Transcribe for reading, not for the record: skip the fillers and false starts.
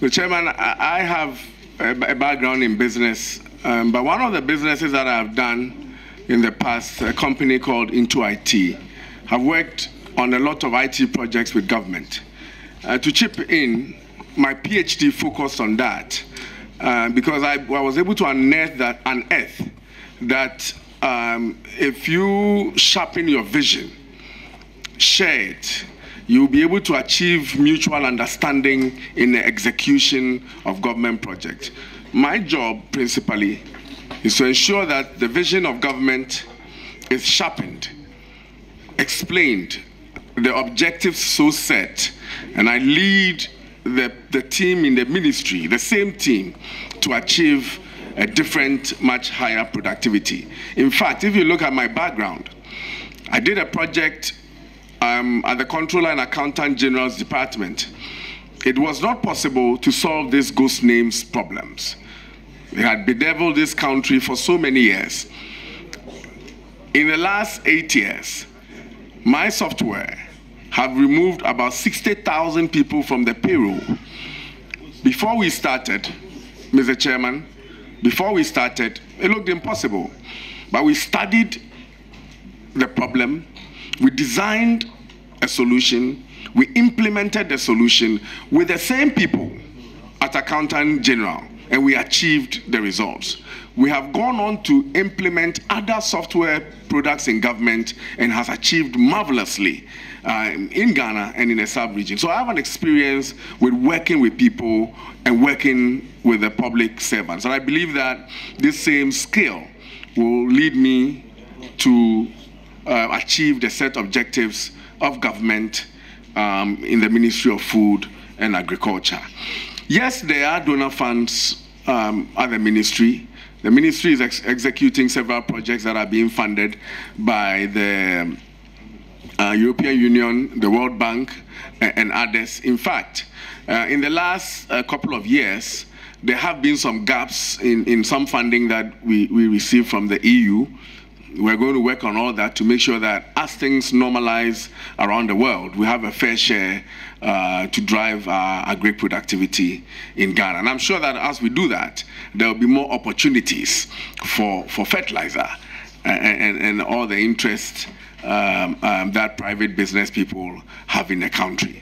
So, Chairman, I have a background in business, but one of the businesses that I've done in the past, a company called Into IT. I've worked on a lot of IT projects with government. To chip in, my PhD focused on that because I was able to unearth that if you sharpen your vision, share it, you'll be able to achieve mutual understanding in the execution of government projects. My job, principally, is to ensure that the vision of government is sharpened, explained, the objectives so set, and I lead the team in the ministry, the same team, to achieve a different, much higher productivity. In fact, if you look at my background, I did a project at the Controller and Accountant General's Department. It was not possible to solve these ghost names problems. They had bedeviled this country for so many years. In the last 8 years, my software have removed about 60,000 people from the payroll. Before we started, Mr. Chairman, before we started, it looked impossible. But we studied the problem, we designed a solution, we implemented the solution with the same people at Accountant General, and we achieved the results. We have gone on to implement other software products in government and has achieved marvelously in Ghana and in the sub-region. So I have an experience with working with people and working with the public servants. And I believe that this same skill will lead me to achieve the set objectives of government in the Ministry of Food and Agriculture. Yes, there are donor funds at the ministry. The ministry is executing several projects that are being funded by the European Union, the World Bank, and others. In fact, in the last couple of years, there have been some gaps in some funding that we receive from the EU. We're going to work on all that to make sure that as things normalize around the world, we have a fair share to drive our agri productivity in Ghana. And I'm sure that as we do that, there will be more opportunities for fertilizer and all the interest that private business people have in the country.